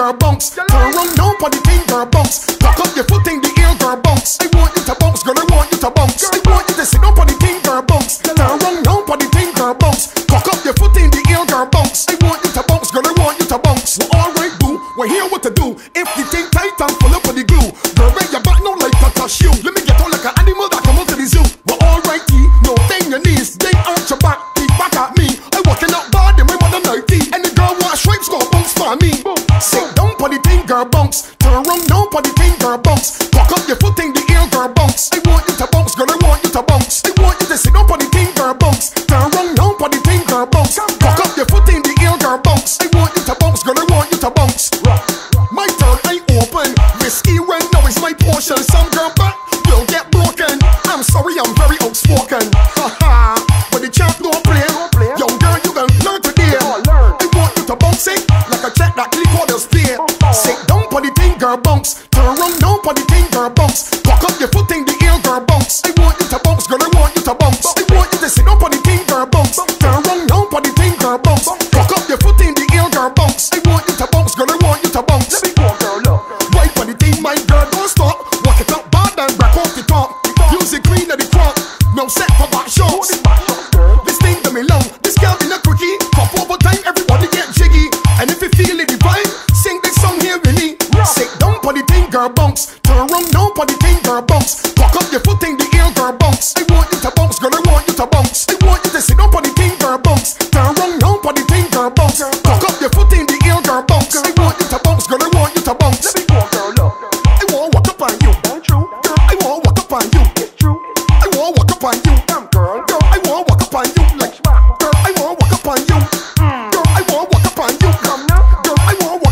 girl, bounce. Turn round now for the thing, girl, bounce. Cock up your foot in the air, girl, bounce. I want you to bounce, girl, I want you to bounce. I want you to sit down for the thing, girl, bounce. Turn round now for the thing, girl, bounce. Cock up your foot in the air, girl, bounce. I want you to bounce, girl, I want you to bounce. Well, alright, boo, we're here what to do. If the thing tight and full up with the glue, girl, bring your back now like a touch you. Let me get on like an animal that come out to the zoo. Well, alrighty, no thing your knees, then arch your back. Sit down for the thing, girl, bounce. Turn round down for the thing, girl, bounce. Cock up your foot in the air, girl, bounce. I want you to bounce, girl, I want you to bounce. I want you to sit down for the thing, girl, bounce. Turn round down for the thing, girl, bounce. Cock up your foot in the air, girl, bounce. I want you to bounce, girl, I want you to bounce. My turn, I open. Risky run, now is my portion. Some girl back will get broken. I'm sorry, I'm very outspoken. Haha, but the champ don't play. Young girl, you can learn today. I want you to bounce it like a check that click. Sit down for the thing, girl, bounce. Turn round now for the thing, girl, bounce. Cock up your foot in the air, girl, bounce. I want you to bounce, girl, I want you to bounce. I want you to sit down for the thing, girl, bounce. Turn round now for the thing, girl, bounce. Cock up your foot in the air, girl, bounce. I want you to bounce, girl, I want you to bounce. Let me go, girl, look. Right for the thing, my girl, don't stop. Walk it up, bad and back off the top. Use the green of the crop. No set for back shots. This thing to me long. This girl be a quickie. Pop over time, everybody get jiggy. And if you feel it, girl, bounce. Turn round now for the thing, girl, bounce. Cock up your foot in the air, girl, bounce. I want you to bounce, girl, I want you to bounce. I want you to sit down for the thing, girl, bounce. Turn round now for the thing, girl, bounce. Cock up your foot in the air, girl, bounce. I want you to bounce, girl, I want you to bounce. Let me go, girl, look. I wanna walk up on you. I wanna walk up on you. I wanna walk up on you. Girl, I wanna walk up on you. Like, girl, I wanna walk up on you. Girl, I wanna walk up on you. Girl, I wanna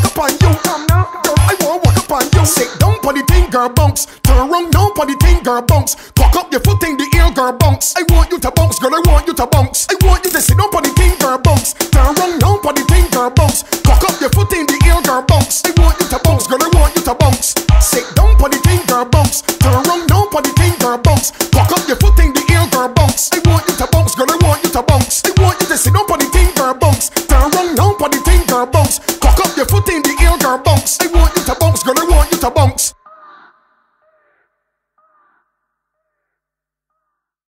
walk up on you. Sit down for the thing, girl, bounce. Turn round now for the thing, girl, bounce. Cock up your foot in the air, girl, bounce. I want you to bounce, girl, I want you to bounce. I want you to sit down for the thing, girl, bounce. Turn round now for the thing, girl, bounce.